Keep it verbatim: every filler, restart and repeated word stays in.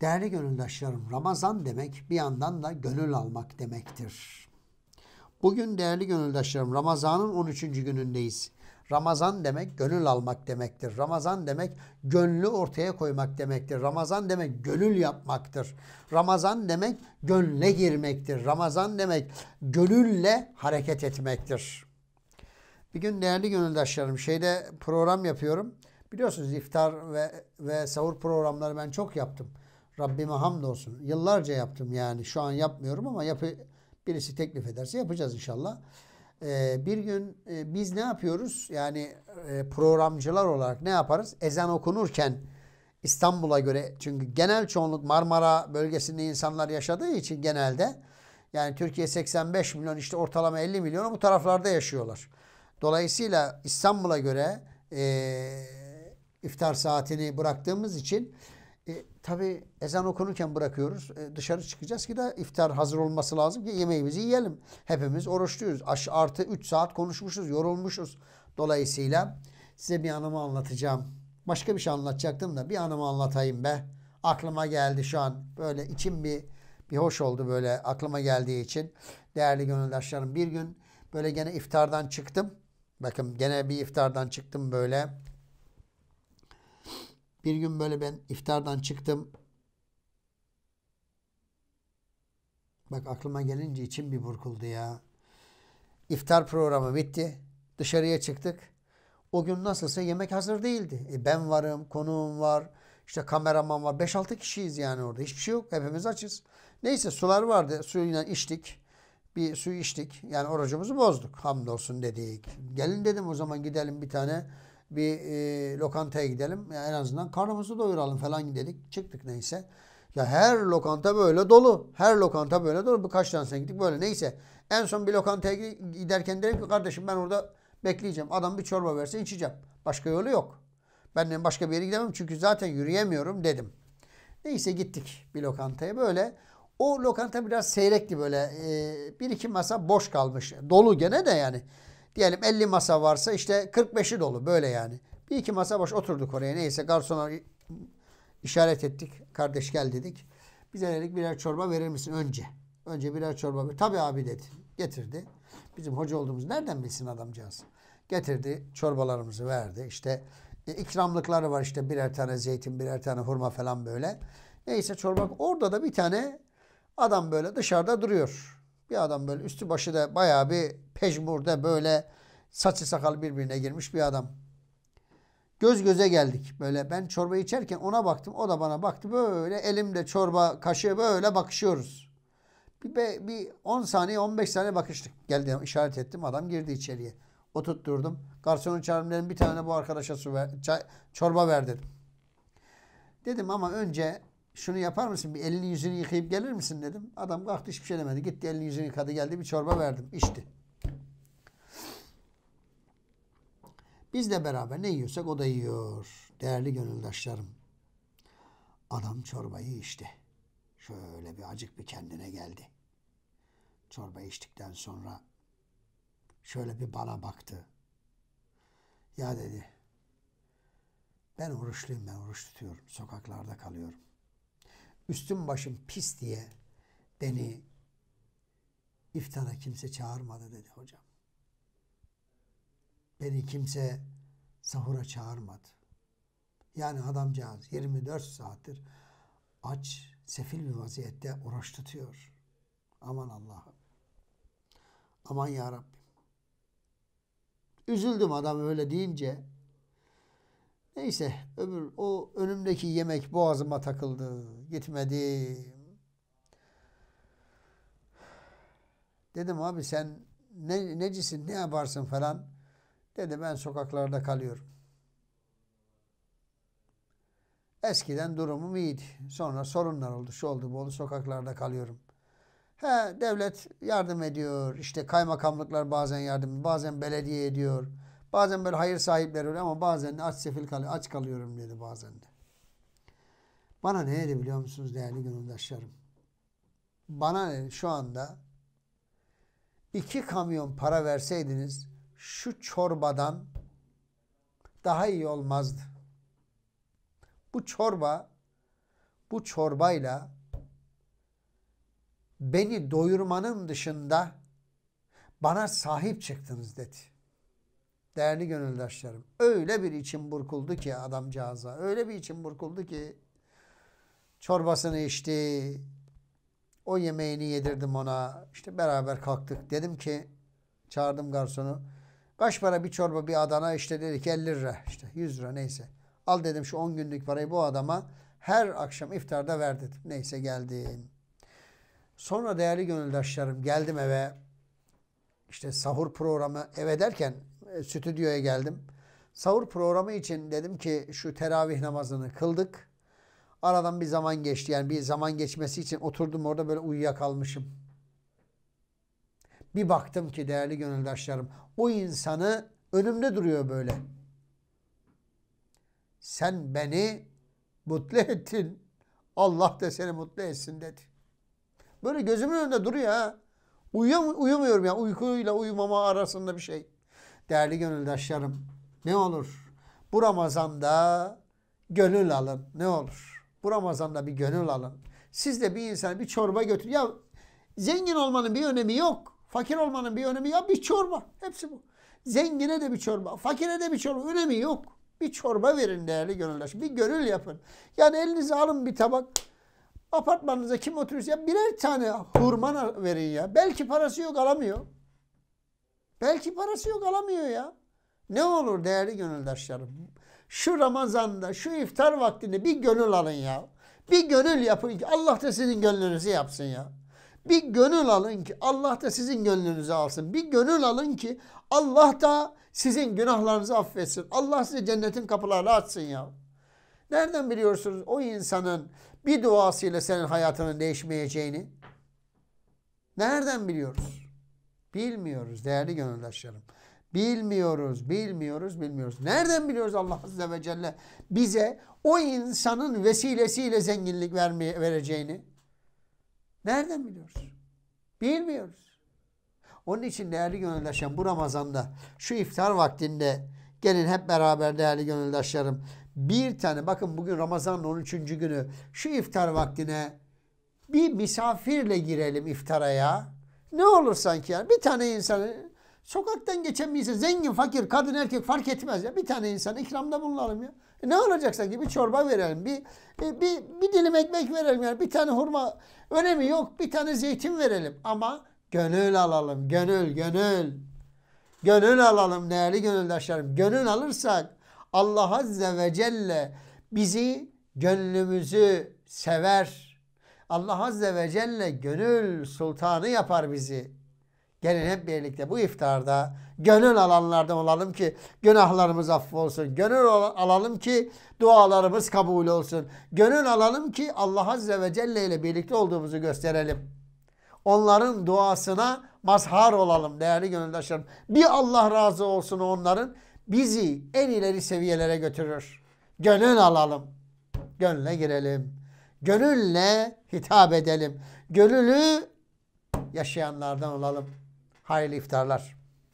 Değerli gönüldaşlarım, Ramazan demek bir yandan da gönül almak demektir. Bugün değerli gönüldaşlarım Ramazan'ın on üçüncü günündeyiz. Ramazan demek gönül almak demektir. Ramazan demek gönlü ortaya koymak demektir. Ramazan demek gönül yapmaktır. Ramazan demek gönle girmektir. Ramazan demek gönülle hareket etmektir. Bir gün değerli gönüldaşlarım şeyde program yapıyorum. Biliyorsunuz iftar ve, ve sahur programları ben çok yaptım. Rabbime hamdolsun. Yıllarca yaptım yani. Şu an yapmıyorum ama yapı, birisi teklif ederse yapacağız inşallah. Ee, bir gün e, biz ne yapıyoruz? Yani e, programcılar olarak ne yaparız? Ezan okunurken İstanbul'a göre, çünkü genel çoğunluk Marmara bölgesinde insanlar yaşadığı için genelde yani Türkiye seksen beş milyon, işte ortalama elli milyonu bu taraflarda yaşıyorlar. Dolayısıyla İstanbul'a göre e, iftar saatini bıraktığımız için E, tabii ezan okunurken bırakıyoruz. E, dışarı çıkacağız ki de iftar hazır olması lazım ki yemeğimizi yiyelim. Hepimiz oruçluyuz. Aş, artı üç saat konuşmuşuz, yorulmuşuz. Dolayısıyla size bir anımı anlatacağım. Başka bir şey anlatacaktım da bir anımı anlatayım be. Aklıma geldi şu an. Böyle içim bir, bir hoş oldu böyle aklıma geldiği için. Değerli gönüldaşlarım, bir gün böyle gene iftardan çıktım. Bakın gene bir iftardan çıktım böyle. Bir gün böyle ben iftardan çıktım. Bak aklıma gelince içim bir burkuldu ya. İftar programı bitti. Dışarıya çıktık. O gün nasılsa yemek hazır değildi. E ben varım, konuğum var, işte kameraman var. beş altı kişiyiz yani orada. Hiçbir şey yok. Hepimiz açız. Neyse sular vardı. Suyla içtik. Bir su içtik. Yani orucumuzu bozduk. Hamdolsun dedik. Gelin dedim o zaman gidelim bir tane. Bir e, lokantaya gidelim. Ya en azından karnımızı doyuralım falan dedik. Çıktık neyse. Ya her lokanta böyle dolu. Her lokanta böyle dolu. Birkaç tanesine gittik böyle. Neyse. En son bir lokantaya giderken dedim ki kardeşim ben orada bekleyeceğim. Adam bir çorba verse içeceğim. Başka yolu yok. Benden başka bir yere gidemem. Çünkü zaten yürüyemiyorum dedim. Neyse gittik bir lokantaya böyle. O lokanta biraz seyrekti böyle. E, bir iki masa boş kalmış. Dolu gene de yani. Diyelim elli masa varsa işte kırk beşi dolu böyle yani. Bir iki masa boş oturduk oraya. Neyse garsona işaret ettik. Kardeş gel dedik. Bize dedik birer çorba verir misin önce? Önce birer çorba verir. Tabii abi dedi. Getirdi. Bizim hoca olduğumuzu nereden bilsin adamcağız? Getirdi çorbalarımızı verdi. İşte e, ikramlıkları var işte birer tane zeytin birer tane hurma falan böyle. Neyse çorba. Orada da bir tane adam böyle dışarıda duruyor. Bir adam böyle üstü başı da bayağı bir pejmurda böyle saçı sakal birbirine girmiş bir adam. Göz göze geldik böyle ben çorba içerken ona baktım o da bana baktı böyle elimde çorba kaşığı böyle bakışıyoruz. Bir, bir on saniye on beş saniye bakıştık. Geldi işaret ettim adam girdi içeriye. Oturtturdum. Garsonu çağırdım dedim bir tane bu arkadaşa su ver, çay, çorba ver dedim. Dedim ama önce şunu yapar mısın? Bir elini yüzünü yıkayıp gelir misin dedim. Adam kalktı hiçbir şey demedi. Gitti elini yüzünü yıkadı geldi. Bir çorba verdim. İçti. Biz de beraber ne yiyorsak o da yiyor. Değerli gönüldaşlarım. Adam çorbayı içti. Şöyle bir acık bir kendine geldi. Çorba içtikten sonra şöyle bir bana baktı. Ya dedi. Ben oruçluyum. Ben oruç tutuyorum. Sokaklarda kalıyorum. Üstüm başım pis diye beni iftara kimse çağırmadı dedi hocam. Beni kimse sahura çağırmadı. Yani adamcağız yirmi dört saattir aç, sefil bir vaziyette oruç tutuyor. Aman Allah'ım. Aman ya Rabbim. Üzüldüm adam öyle deyince. Neyse öbür o önümdeki yemek boğazıma takıldı. Gitmedi. Dedim abi sen ne, necisin ne yaparsın falan. Dedi ben sokaklarda kalıyorum. Eskiden durumum iyiydi. Sonra sorunlar oldu. Şu oldu bu oldu sokaklarda kalıyorum. He devlet yardım ediyor. İşte kaymakamlıklar bazen yardım bazen belediye ediyor. Bazen böyle hayır sahipleri oluyor ama bazen de aç sefil kalıyor, aç kalıyorum dedi bazen de. Bana ne dedi biliyor musunuz değerli gönüldaşlarım? Bana ne şu anda iki kamyon para verseydiniz şu çorbadan daha iyi olmazdı. Bu çorba bu çorbayla beni doyurmanın dışında bana sahip çıktınız dedi. Değerli gönüldaşlarım, öyle bir içim burkuldu ki adamcağıza, öyle bir içim burkuldu ki çorbasını içti, o yemeğini yedirdim ona, işte beraber kalktık. Dedim ki, çağırdım garsonu, kaç para bir çorba bir Adana? İşte dedi ki elli lira, işte yüz lira, neyse. Al dedim şu on günlük parayı bu adama, her akşam iftarda ver dedim. Neyse geldim. Sonra değerli gönüldaşlarım geldim eve. İşte sahur programı, eve derken stüdyoya geldim. Sahur programı için dedim ki şu teravih namazını kıldık. Aradan bir zaman geçti. Yani bir zaman geçmesi için oturdum orada, böyle uyuyakalmışım. Bir baktım ki değerli gönüldaşlarım, o insanı önümde duruyor böyle. Sen beni mutlu ettin, Allah da seni mutlu etsin dedi. Böyle gözümün önünde duruyor ha. Uyuyam- uyumuyorum ya. Uykuyla uyumama arasında bir şey. Değerli gönüldaşlarım, ne olur bu Ramazan'da gönül alın. Ne olur bu Ramazan'da bir gönül alın. Siz de bir insana bir çorba götürün. Ya zengin olmanın bir önemi yok. Fakir olmanın bir önemi yok. Bir çorba. Hepsi bu. Zengine de bir çorba, fakire de bir çorba. Önemi yok. Bir çorba verin değerli gönüldaşlarım. Bir gönül yapın. Yani elinize alın bir tabak. Apartmanınıza kim oturuyorsa ya birer tane hurma verin ya. Belki parası yok, alamıyor. Belki parası yok, alamıyor ya. Ne olur değerli gönüldaşlarım, şu Ramazan'da, şu iftar vaktinde bir gönül alın ya. Bir gönül yapın ki Allah da sizin gönlünüzü yapsın ya. Bir gönül alın ki Allah da sizin gönlünüzü alsın. Bir gönül alın ki Allah da sizin günahlarınızı affetsin. Allah size cennetin kapılarını açsın ya. Nereden biliyorsunuz o insanın bir duasıyla senin hayatının değişmeyeceğini? Nereden biliyoruz? Bilmiyoruz değerli gönüldaşlarım. Bilmiyoruz, bilmiyoruz, bilmiyoruz. Nereden biliyoruz Allah Azze ve Celle bize o insanın vesilesiyle zenginlik vermeye, vereceğini? Nereden biliyoruz? Bilmiyoruz. Onun için değerli gönüldaşlarım, bu Ramazan'da, şu iftar vaktinde gelin hep beraber değerli gönüldaşlarım, bir tane, bakın bugün Ramazan'ın on üçüncü günü, şu iftar vaktine bir misafirle girelim iftara ya. Ne olur sanki ya, bir tane insanı, sokaktan geçen birisi, zengin fakir, kadın erkek fark etmez ya, bir tane insanı ikramda bulunalım ya. E ne olacak sanki, bir çorba verelim, bir, bir, bir dilim ekmek verelim yani, bir tane hurma, önemi yok, bir tane zeytin verelim ama gönül alalım, gönül gönül. Gönül alalım değerli gönüldaşlarım. Gönül alırsak Allah Azze ve Celle bizi, gönlümüzü sever. Allah Azze ve Celle gönül sultanı yapar bizi. Gelin hep birlikte bu iftarda gönül alanlardan olalım ki günahlarımız affolsun. Gönül alalım ki dualarımız kabul olsun. Gönül alalım ki Allah Azze ve Celle ile birlikte olduğumuzu gösterelim. Onların duasına mazhar olalım değerli gönüldaşlarım. Bir Allah razı olsun onların, bizi en ileri seviyelere götürür. Gönül alalım. Gönle girelim. Gönülle hitap edelim. Gönülü yaşayanlardan olalım. Hayırlı iftarlar.